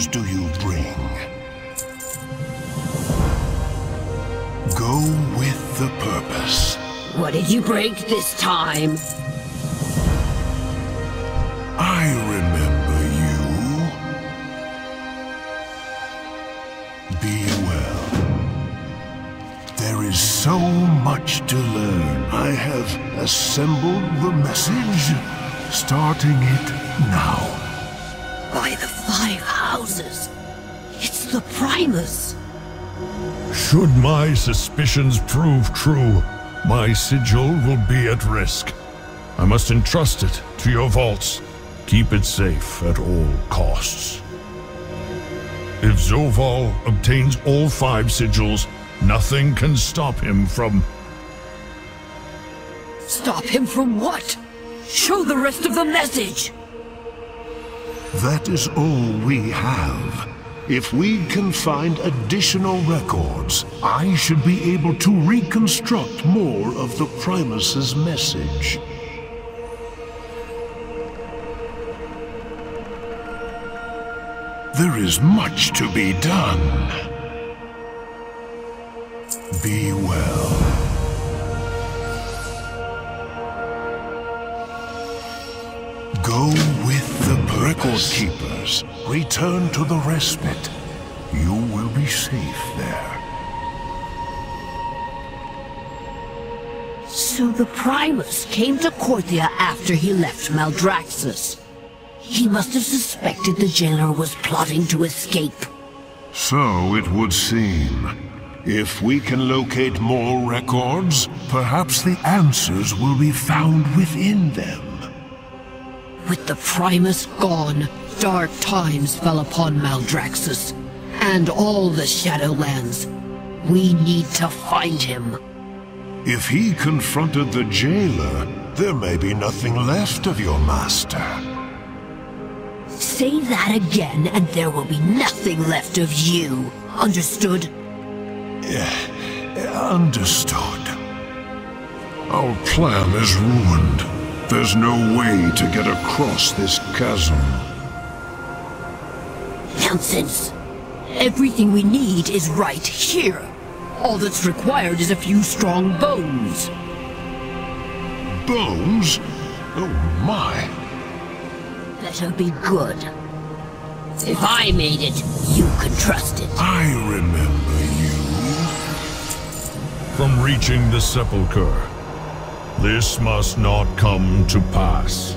sorrows do you bring? Go with the purpose. What did you break this time? I remember you. Be well. There is so much to learn. I have assembled the message, starting it now. By the Five Houses, it's the Primus. Should my suspicions prove true, my sigil will be at risk. I must entrust it to your vaults. Keep it safe at all costs. If Zovaal obtains all 5 sigils, nothing can stop him from... Stop him from what? Show the rest of the message! That is all we have. If we can find additional records, I should be able to reconstruct more of the Primus's message. There is much to be done. Be well. Go with the Record Keepers. Return to the Respite. You will be safe there. So the Primus came to Korthia after he left Maldraxxus. He must have suspected the Jailer was plotting to escape. So it would seem. If we can locate more records, perhaps the answers will be found within them. With the Primus gone, dark times fell upon Maldraxxus, and all the Shadowlands. We need to find him. If he confronted the Jailer, there may be nothing left of your master. Say that again, and there will be nothing left of you. Understood? Understood. Our plan is ruined. There's no way to get across this chasm. Nonsense. Everything we need is right here. All that's required is a few strong bones. Bones? Oh my. Better be good. If I made it, you can trust it. I remember you. From reaching the sepulchre, this must not come to pass.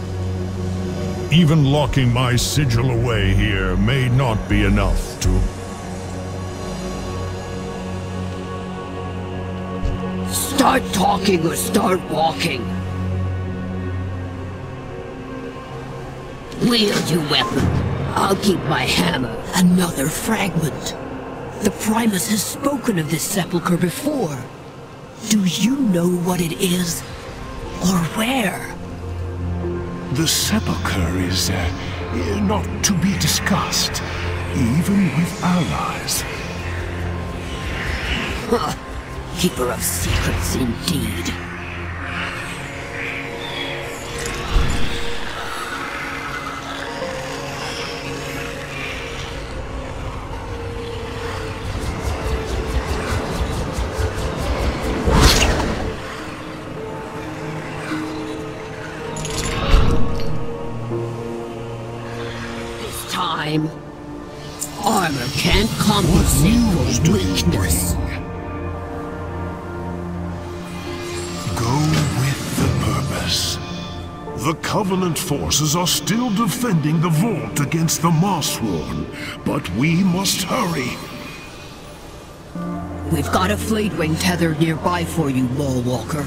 Even locking my sigil away here may not be enough to... Start talking or start walking. Wield your weapon. I'll keep my hammer. Another fragment. The Primus has spoken of this sepulchre before. Do you know what it is? Or where? The sepulchre is not to be discussed, even with allies. Huh. Keeper of secrets indeed. Armor can't compensate for weakness. Go with the purpose. The Covenant forces are still defending the vault against the Mossworn, but we must hurry. We've got a Flayed Wing tethered nearby for you, Maw Walker.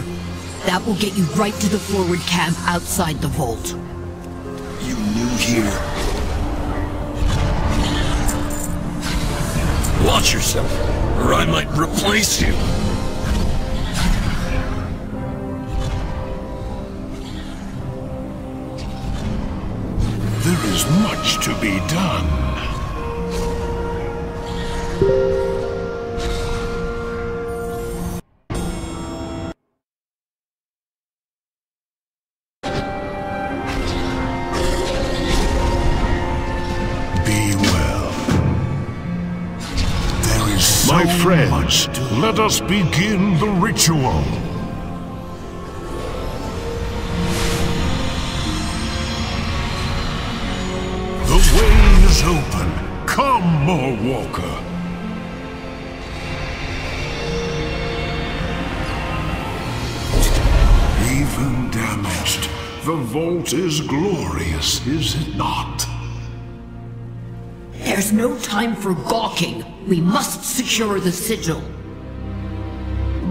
That will get you right to the forward camp outside the vault. You knew here. Watch yourself, or I might replace you. There is much to be done. Be well. friends, let us begin the ritual. The way is open. Come, Maw Walker. Even damaged, the vault is glorious, is it not? There's no time for gawking. We must secure the sigil.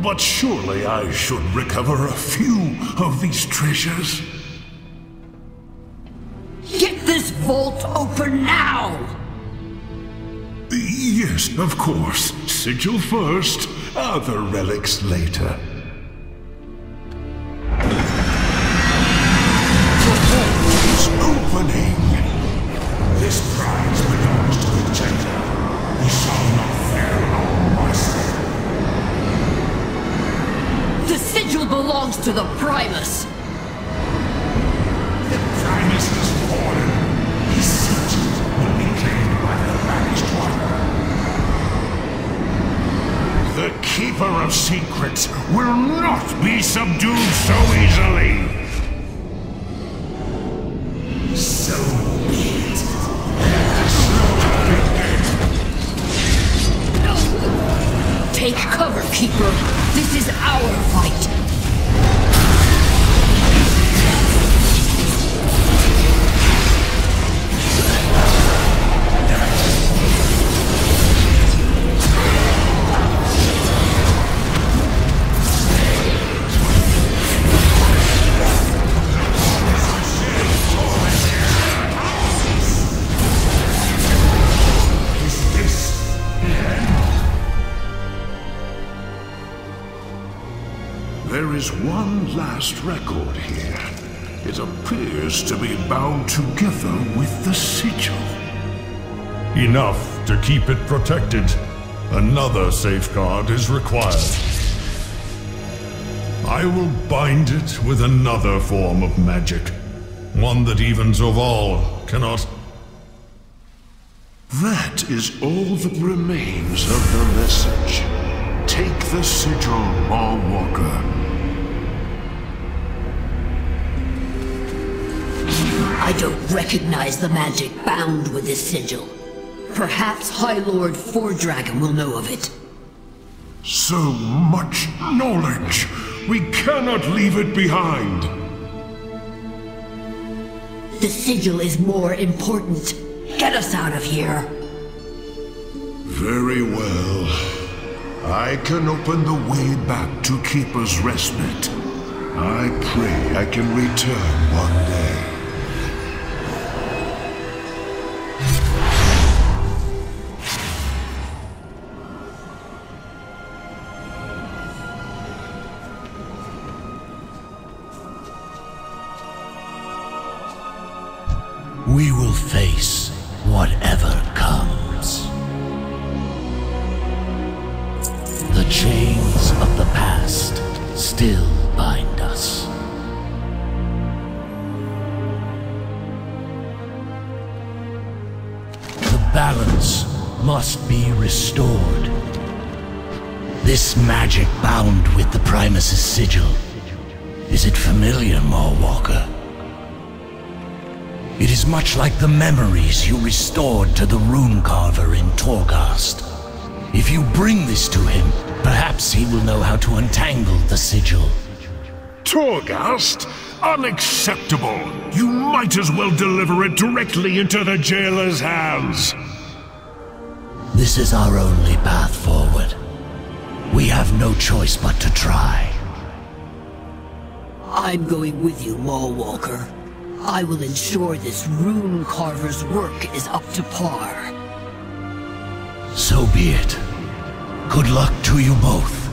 But surely I should recover a few of these treasures. Get this vault open now! Yes, of course. Sigil first, other relics later. The vault is opening. This prize belongs to the Jailer. He shall not fail our mercy. The sigil belongs to the Primus. The Primus has fallen. His sigil will be claimed by the banished one. The Keeper of Secrets will not be subdued so easily. Take cover, Keeper. This is our fight. There is one last record here. It appears to be bound together with the sigil. Enough to keep it protected. Another safeguard is required. I will bind it with another form of magic. One that even Zovaal cannot. That is all that remains of the message. Take the sigil, Maw Walker. I don't recognize the magic bound with this sigil. Perhaps High Lord Four Dragon will know of it. So much knowledge! We cannot leave it behind! The sigil is more important. Get us out of here! Very well. I can open the way back to Keeper's Respite. I pray I can return one day. We will face whatever comes. The chains of the past still bind us. The balance must be restored. This magic bound with the Primus' sigil. Is it familiar, Maw Walker? It is much like the memories you restored to the rune carver in Torghast. If you bring this to him, perhaps he will know how to untangle the sigil. Torghast? Unacceptable! You might as well deliver it directly into the Jailer's hands! This is our only path forward. We have no choice but to try. I'm going with you, Maw Walker. I will ensure this rune carver's work is up to par. So be it. Good luck to you both.